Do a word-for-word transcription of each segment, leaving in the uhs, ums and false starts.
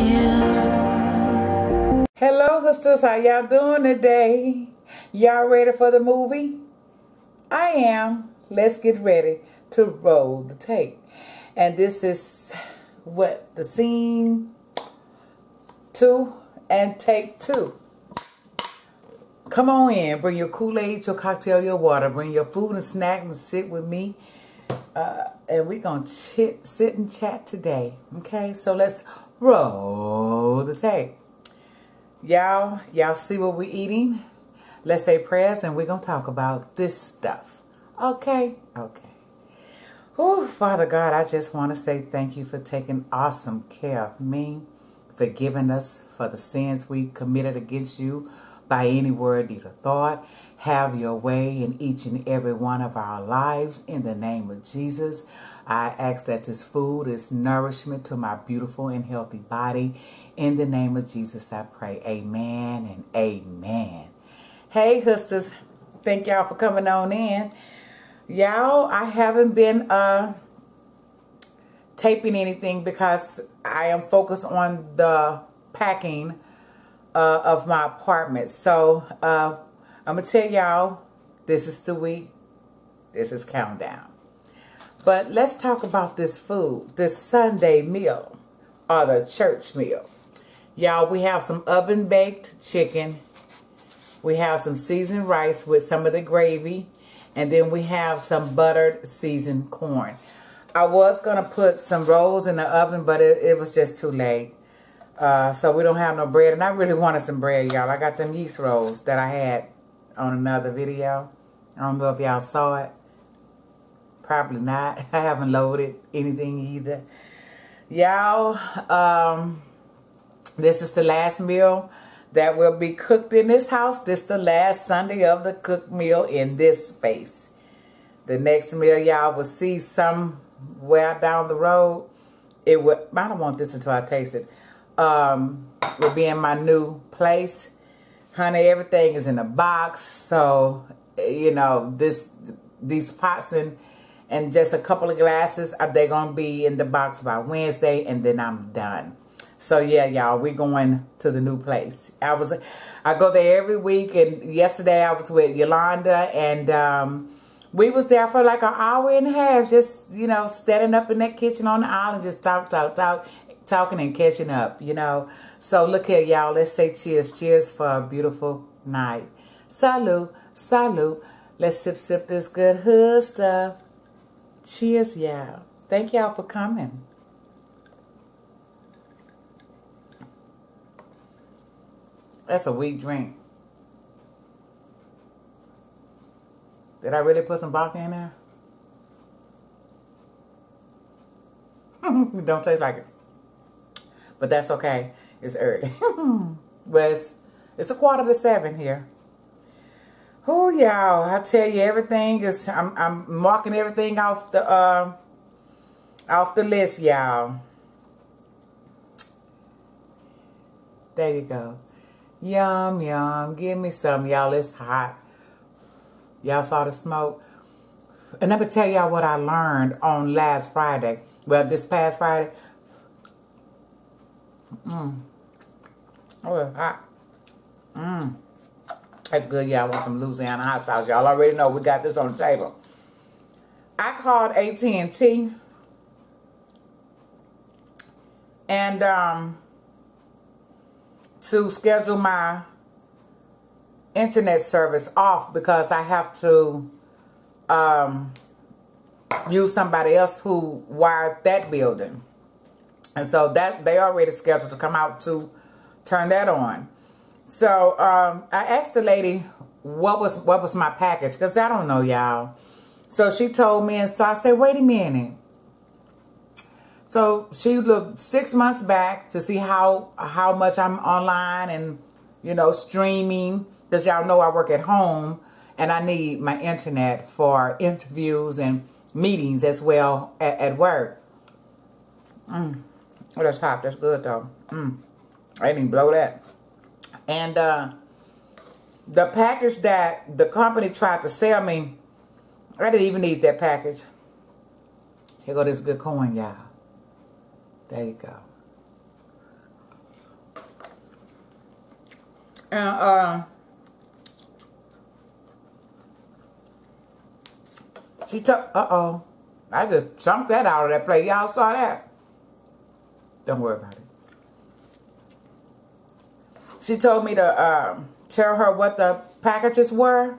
you. Hello, sisters. How y'all doing today? Y'all ready for the movie? I am. Let's get ready to roll the tape. And this is what the scene two and take two. Come on in. Bring your Kool-Aid, your cocktail, your water. Bring your food and snack and sit with me. Uh, and we're going to chit, sit and chat today. Okay? So let's roll the tape. Y'all, y'all see what we're eating? Let's say prayers and we're going to talk about this stuff. Okay? Okay. Oh, Father God, I just want to say thank you for taking awesome care of me, forgiving us for the sins we committed against you. By any word, deed, or thought, have your way in each and every one of our lives. In the name of Jesus, I ask that this food is nourishment to my beautiful and healthy body. In the name of Jesus, I pray. Amen and amen. Hey, sisters. Thank y'all for coming on in. Y'all, I haven't been uh, taping anything because I am focused on the packing Uh, of my apartment. So uh, I'm going to tell y'all, this is the week. This is countdown. But let's talk about this food, this Sunday meal or the church meal. Y'all, we have some oven baked chicken. We have some seasoned rice with some of the gravy. And then we have some buttered seasoned corn. I was going to put some rolls in the oven, but it, it was just too late. Uh, so we don't have no bread. And I really wanted some bread, y'all. I got them yeast rolls that I had on another video. I don't know if y'all saw it. Probably not. I haven't loaded anything either. Y'all, um, this is the last meal that will be cooked in this house. This is the last Sunday of the cooked meal in this space. The next meal y'all will see somewhere down the road. It would. I don't want this until I taste it. Um, will be in my new place. Honey, everything is in a box. So, you know, this, these pots and, and just a couple of glasses, they're going to be in the box by Wednesday, and then I'm done. So, yeah, y'all, we're going to the new place. I was, I go there every week, and yesterday I was with Yolanda, and um, we was there for like an hour and a half, just, you know, standing up in that kitchen on the aisle and just talk, talk, talk. Talking and catching up, you know. So look here, y'all. Let's say cheers. Cheers for a beautiful night. Salud. Salud. Let's sip, sip this good hood stuff. Cheers, y'all. Thank y'all for coming. That's a weak drink. Did I really put some vodka in there? Don't taste like it. But that's okay. It's early. But it's, it's a quarter to seven here. Oh, y'all. I tell you, everything is... I'm, I'm marking everything off the, uh, off the list, y'all. There you go. Yum, yum. Give me some, y'all. It's hot. Y'all saw the smoke. And I'm going to tell y'all what I learned on last Friday. Well, this past Friday... Mmm. Oh, it's hot. Mmm. That's good, y'all. Want some Louisiana hot sauce. Y'all already know we got this on the table. I called A T and T. And, um, to schedule my internet service off because I have to, um, use somebody else who wired that building. And so that they already scheduled to come out to turn that on. So um, I asked the lady what was what was my package because I don't know, y'all. So she told me, and so I said, wait a minute. So she looked six months back to see how how much I'm online and you know streaming because y'all know I work at home and I need my internet for interviews and meetings as well at, at work. Mm. Oh, that's hot. That's good, though. Mm. I didn't even blow that. And uh, the package that the company tried to sell me, I didn't even need that package. Here go this good corn, y'all. There you go. And uh, she took, uh-oh. I just jumped that out of that plate. Y'all saw that? Don't worry about it. She told me to um, tell her what the packages were.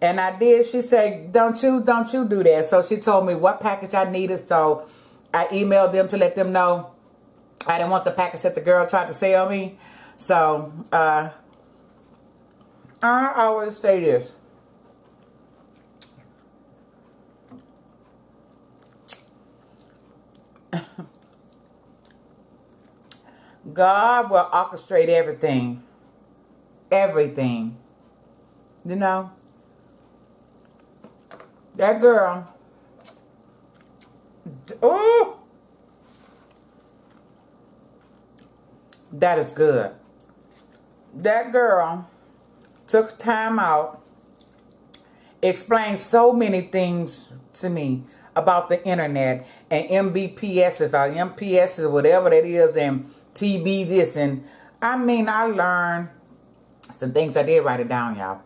And I did. She said, don't you, don't you do that. So she told me what package I needed. So I emailed them to let them know I didn't want the package that the girl tried to sell me. So uh, I always say this. God will orchestrate everything. Everything. You know? That girl. Ooh! That is good. That girl took time out, explained so many things to me about the internet and M B P Ss or M P Ss, whatever that is, and T B this, and I mean, I learned some things. I did write it down, y'all.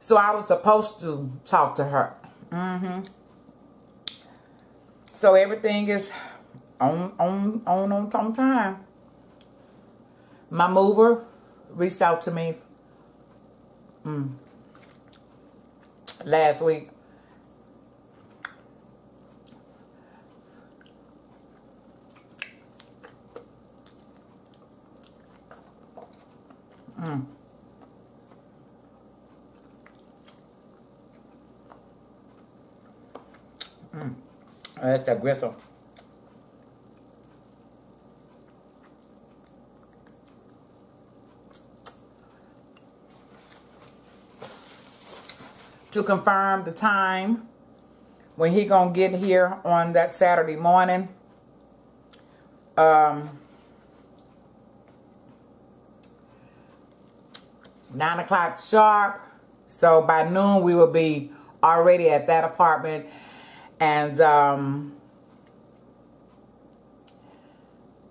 So I was supposed to talk to her. Mm-hmm. So everything is on, on, on, on, on time. My mover reached out to me mm, last week. Mm. Mm. Oh, that's that gristle. To confirm the time when he gonna get here on that Saturday morning. Um. Nine o'clock sharp. So by noon we will be already at that apartment, and um,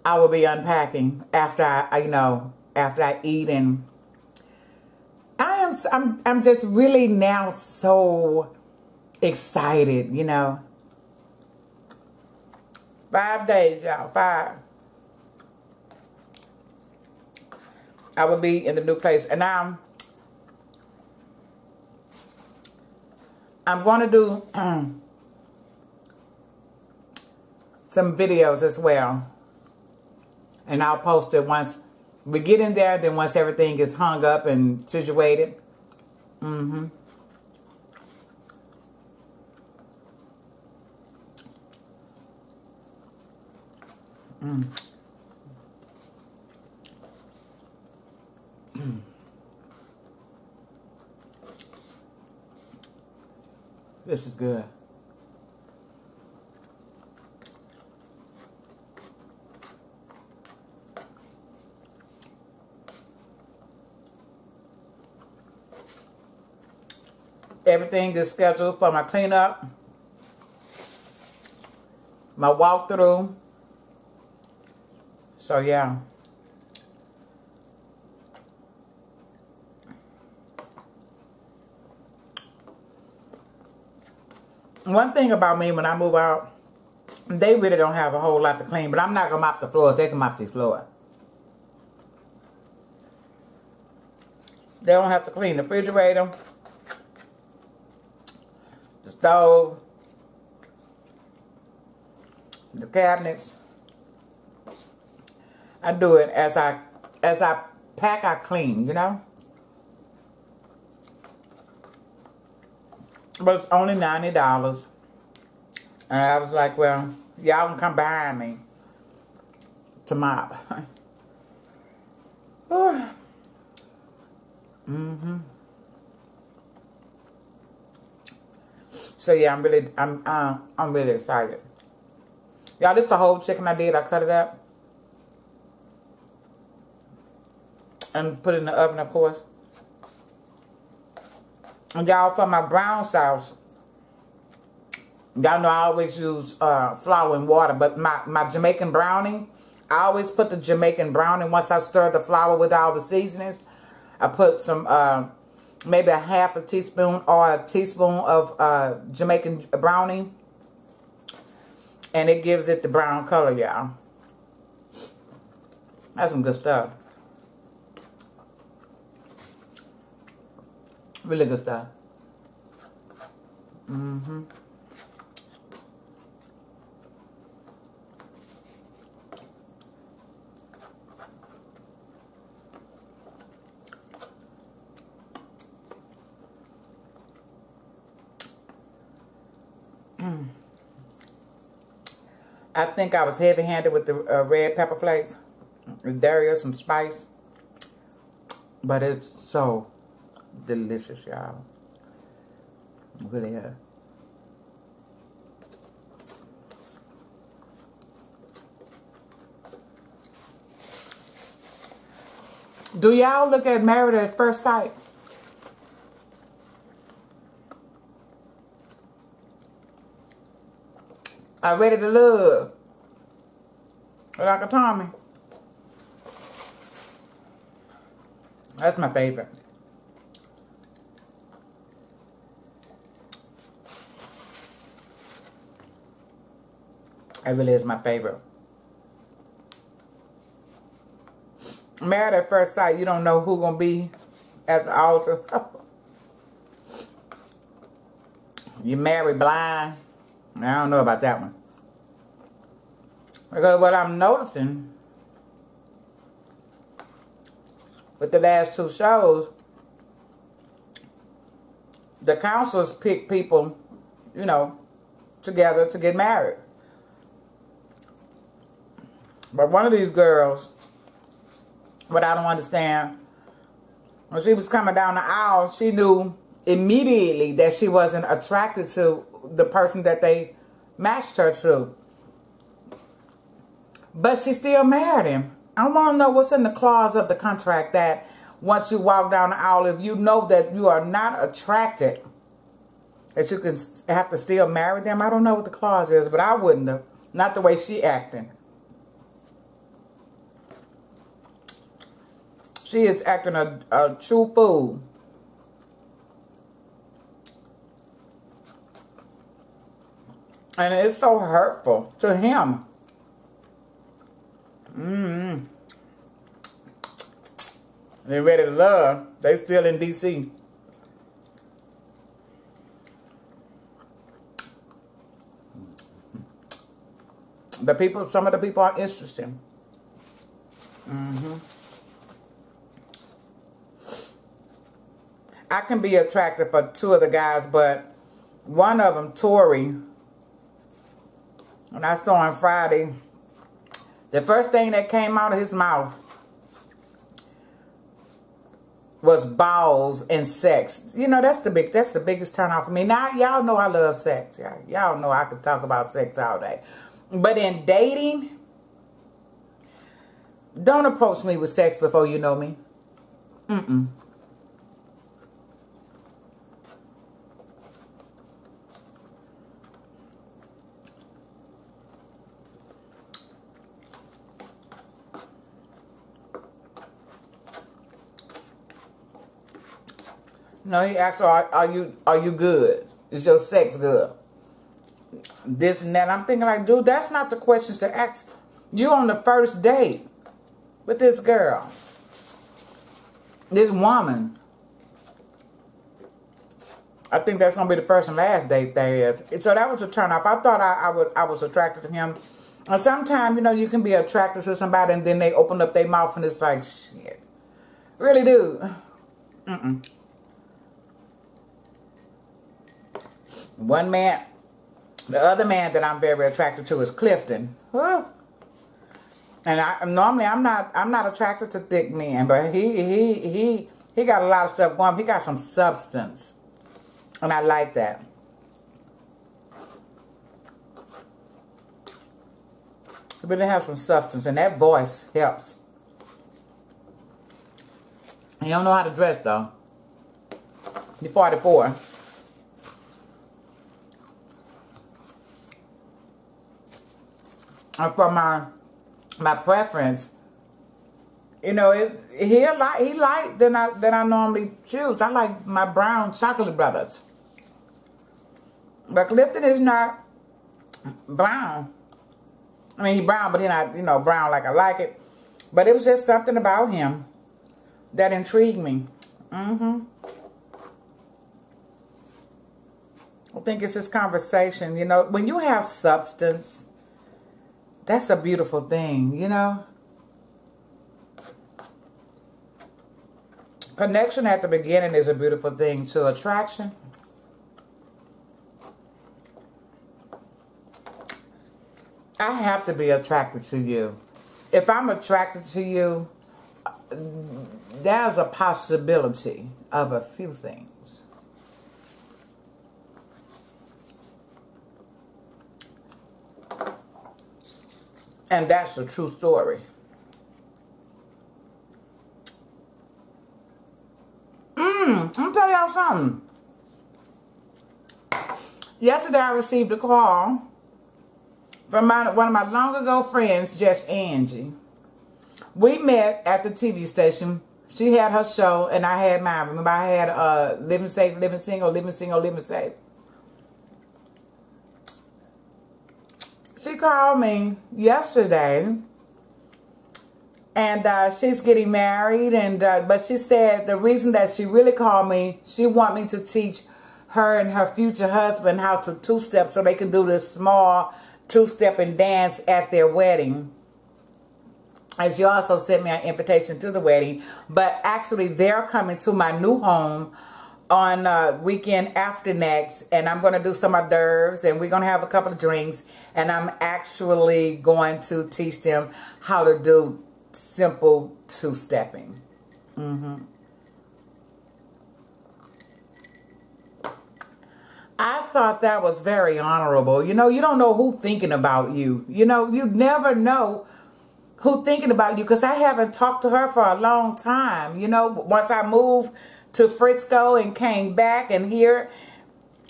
I will be unpacking after I, you know, after I eat, and I am, I'm, I'm just really now so excited, you know. Five days, y'all, five. I will be in the new place. And now I'm, I'm going to do some videos as well. And I'll post it once we get in there. Then once everything is hung up and situated. Mm-hmm. Mm. This is good. Everything is scheduled for my cleanup, my walkthrough. So yeah. One thing about me, when I move out, they really don't have a whole lot to clean. But I'm not going to mop the floors. They can mop the floor. They don't have to clean the refrigerator, the stove, the cabinets. I do it as I, as I pack, I clean, you know. But it's only ninety dollars. And I was like, well, y'all can come behind me to mop. Mm-hmm. So yeah, I'm really I'm uh, I'm really excited. Y'all, this is the whole chicken I did. I cut it up and put it in the oven, of course. And y'all, for my brown sauce, Y'all know I always use uh, flour and water, but my, my Jamaican brownie, I always put the Jamaican brownie, once I stir the flour with all the seasonings, I put some, uh, maybe a half a teaspoon or a teaspoon of uh, Jamaican brownie, and it gives it the brown color, y'all. That's some good stuff. Really good stuff. Mm-hmm. I think I was heavy-handed with the uh, red pepper flakes. There is some spice. But it's so delicious, y'all. It really is. Do y'all look at Married at First Sight? I Ready to Love. Like a Tommy. That's my favorite. It really is my favorite. Married at First Sight, you don't know who's going to be at the altar. You married blind. I don't know about that one. Because what I'm noticing with the last two shows, the counselors pick people, you know, together to get married. But one of these girls, what I don't understand, when she was coming down the aisle, she knew immediately that she wasn't attracted to the person that they matched her to. But she still married him. I want to know what's in the clause of the contract that once you walk down the aisle, if you know that you are not attracted, that you can have to still marry them. I don't know what the clause is, but I wouldn't have. Not the way she acting. She is acting a, a true fool. And it's so hurtful to him. Mm-hmm. They're Ready to Love. They still in D C. The people, some of the people are interesting. Mm-hmm. I can be attracted for two of the guys, but one of them, Tori, when I saw him Friday, the first thing that came out of his mouth was balls and sex. You know, that's the big, that's the biggest turnoff for me. Now, y'all know I love sex. Y'all know I could talk about sex all day. But in dating, don't approach me with sex before you know me. Mm-mm. No, he asked her, are, are you are you good? Is your sex good? This and that. I'm thinking like, dude, that's not the questions to ask. You on the first date with this girl. This woman. I think that's gonna be the first and last date there is. So that was a turn off. I thought I, I would I was attracted to him. And sometimes, you know, you can be attracted to somebody and then they open up their mouth and it's like shit. Really, dude. Mm-mm. One man, the other man that I'm very attracted to is Clifton. Whew. And I normally I'm not I'm not attracted to thick men, but he he he he got a lot of stuff going. He got some substance, and I like that. He really have some substance, and that voice helps. He don't know how to dress though. He's forty-four. or from my my preference. You know, it, he a lot he light than I than I normally choose. I like my brown chocolate brothers, but Clifton is not brown. I mean, he's brown, but he's not, you know, brown like I like it. But it was just something about him that intrigued me. Mm-hmm. I think it's just conversation. You know, when you have substance, that's a beautiful thing, you know. Connection at the beginning is a beautiful thing too. Attraction. I have to be attracted to you. If I'm attracted to you, there's a possibility of a few things. And that's a true story. Mmm, I'm tell y'all something. Yesterday I received a call from my, one of my long ago friends, Jess Angie. We met at the T V station. She had her show and I had mine. Remember I had uh, Living Safe, Living Single, Living Single, Living Safe. She called me yesterday and uh, she's getting married. And uh, but she said the reason that she really called me, she wanted me to teach her and her future husband how to two-step so they can do this small two-step and dance at their wedding. As you also sent me an invitation to the wedding, but actually they're coming to my new home on uh, weekend after next, and I'm going to do some hors d'oeuvres, and we're going to have a couple of drinks, and I'm actually going to teach them how to do simple two-stepping. Mm-hmm. I thought that was very honorable. You know, you don't know who's thinking about you. You know, you never know who's thinking about you, because I haven't talked to her for a long time. You know, once I moved to Frisco and came back and here,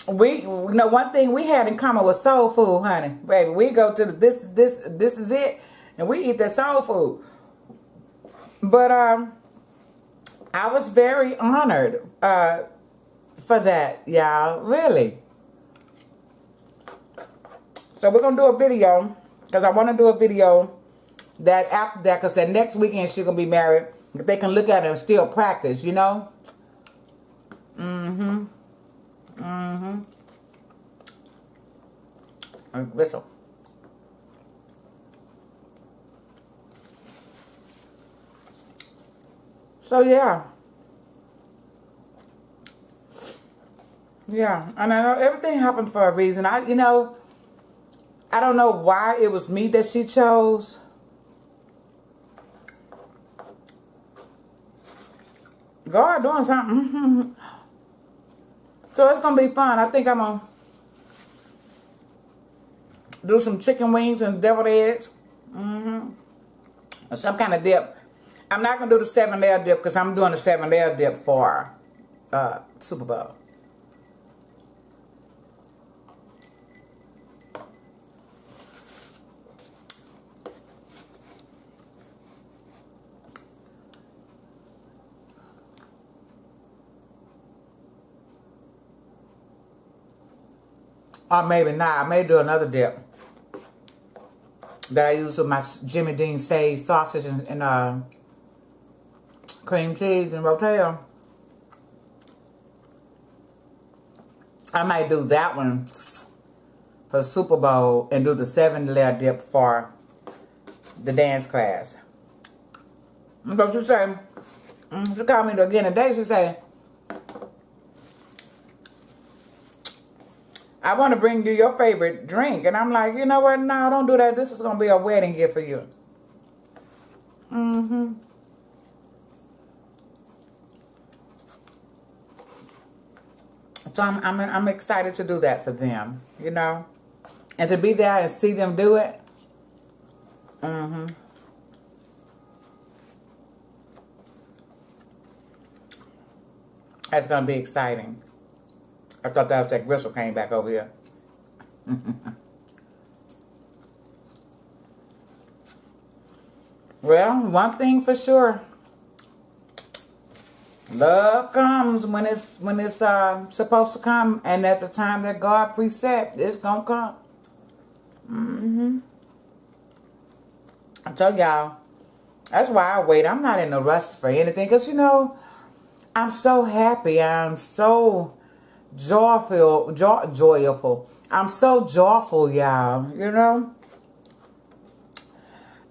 we, you know, one thing we had in common was soul food, honey. Baby, we go to the, this, this, this is it, and we eat that soul food. But um, I was very honored uh, for that, y'all, really. So we're going to do a video, because I want to do a video that after that, because the next weekend she's going to be married. They can look at it and still practice, you know? Mm-hmm. Mm-hmm. Whistle. So, yeah. Yeah. And I know everything happened for a reason. I, you know, I don't know why it was me that she chose. God doing something. So it's going to be fun. I think I'm going to do some chicken wings and deviled eggs. Mm-hmm. Or some kind of dip. I'm not going to do the seven layer dip because I'm doing the seven layer dip for uh, Super Bowl. Or maybe not. I may do another dip that I use with my Jimmy Dean sage sausage and, and uh, cream cheese and Rotel. I might do that one for Super Bowl and do the seven layer dip for the dance class. So she said, she called me again today. She said, I want to bring you your favorite drink. And I'm like, you know what? No, don't do that. This is going to be a wedding gift for you. Mm-hmm. So I'm, I'm, I'm excited to do that for them, you know. And to be there and see them do it. Mm-hmm. That's going to be exciting. I thought that was that gristle came back over here. Well, one thing for sure. Love comes when it's when it's uh, supposed to come, and at the time that God preset, it's gonna come. Mm-hmm. I told y'all, that's why I wait. I'm not in a rush for anything, because, you know, I'm so happy. I'm so joyful, joy, joyful. I'm so joyful, y'all, you know.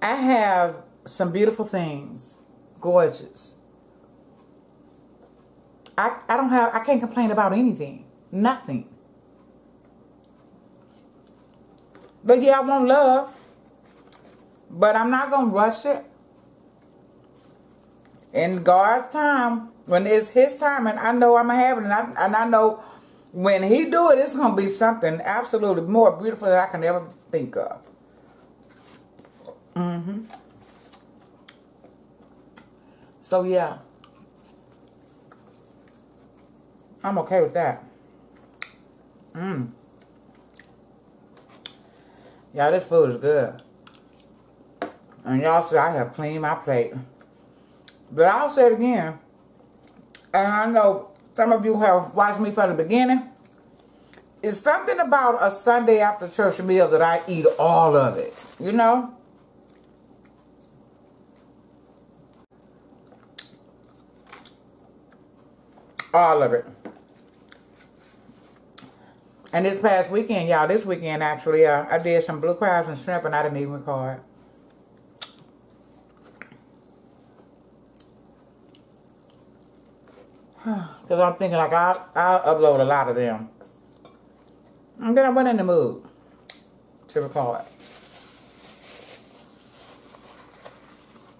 I have some beautiful things. Gorgeous. I, I don't have, I can't complain about anything. Nothing. But yeah, I want love. But I'm not going to rush it. In God's time, when it's His time, and I know I'm going to have it, and I, and I know when He do it, it's going to be something absolutely more beautiful than I can ever think of. Mm-hmm. So, yeah. I'm okay with that. Mmm. Y'all, this food is good. And y'all see, I have cleaned my plate. But I'll say it again. And I know some of you have watched me from the beginning. It's something about a Sunday after church meal that I eat all of it. You know? All of it. And this past weekend, y'all, this weekend actually, uh, I did some blue crabs and shrimp, and I didn't even record. Because I'm thinking, like, I'll, I'll upload a lot of them. And then I went in the mood to record.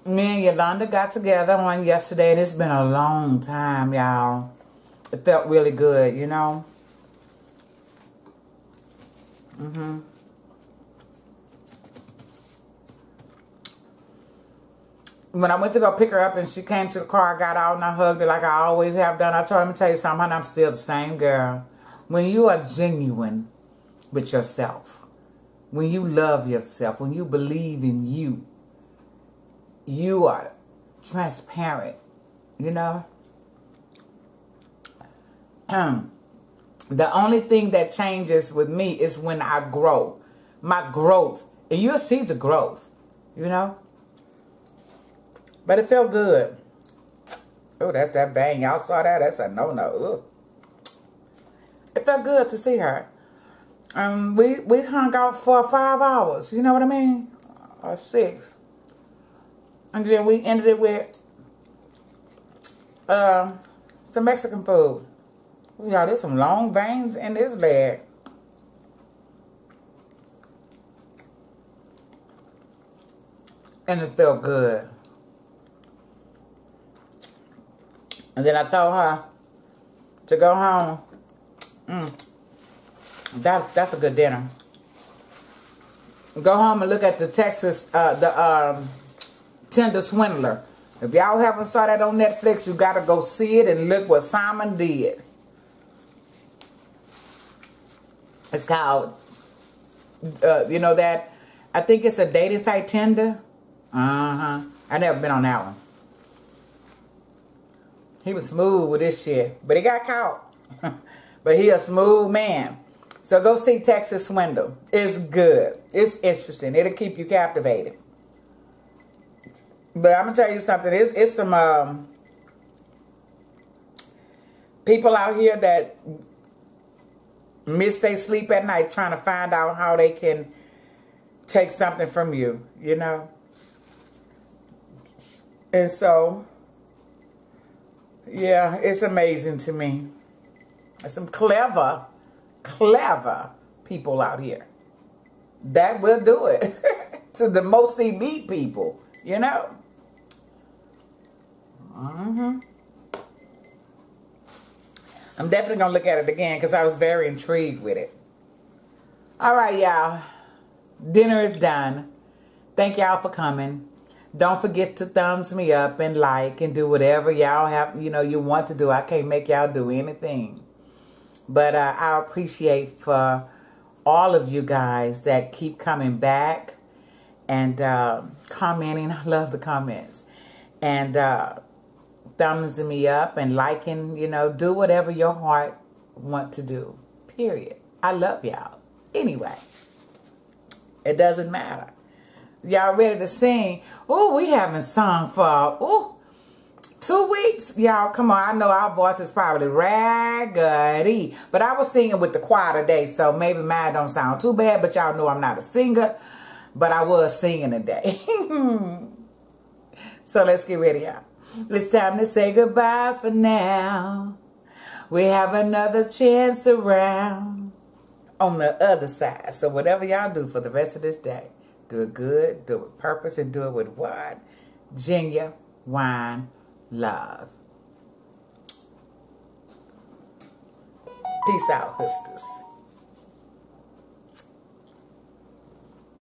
Me and Yolanda got together on yesterday, and it's been a long time, y'all. It felt really good, you know? Mm-hmm. When I went to go pick her up and she came to the car, I got out and I hugged her like I always have done. I told her, let me tell you something, honey, I'm still the same girl. When you are genuine with yourself, when you love yourself, when you believe in you, you are transparent, you know? The only thing that changes with me is when I grow. My growth. And you'll see the growth, you know? But it felt good. Oh, that's that bang. Y'all saw that? That's a no-no. It felt good to see her. Um, we, we hung out for five hours. You know what I mean? Or six. And then we ended it with uh, some Mexican food. Y'all, there's some long veins in this leg. And it felt good. And then I told her to go home. Mm, that, that's a good dinner. Go home and look at the Texas, uh, the um, Tinder Swindler. If y'all haven't saw that on Netflix, you got to go see it and look what Simon did. It's called, uh, you know that, I think it's a dating site, Tinder. Uh-huh. I never been on that one. He was smooth with this shit, but he got caught. But he a smooth man. So go see Texas Swindle. It's good. It's interesting. It'll keep you captivated. But I'm going to tell you something. It's, it's some um, people out here that miss they sleep at night trying to find out how they can take something from you, you know. And so, yeah, it's amazing to me. There's some clever, clever people out here that will do it to the most elite people, you know. Mm-hmm. I'm definitely going to look at it again because I was very intrigued with it. All right, y'all. Dinner is done. Thank y'all for coming. Don't forget to thumbs me up and like and do whatever y'all have, you know, you want to do. I can't make y'all do anything. But uh, I appreciate for all of you guys that keep coming back and uh, commenting. I love the comments. And uh, thumbs me up and liking, you know, do whatever your heart want to do, period. I love y'all. Anyway, it doesn't matter. Y'all ready to sing? Ooh, we haven't sung for, ooh, two weeks. Y'all, come on. I know our voice is probably raggedy, but I was singing with the choir today, so maybe mine don't sound too bad, but y'all know I'm not a singer, but I was singing today. So let's get ready, y'all. It's time to say goodbye for now. We have another chance around on the other side. So whatever y'all do for the rest of this day, do it good, do it with purpose, and do it with what? Genuine love. Peace out, sisters.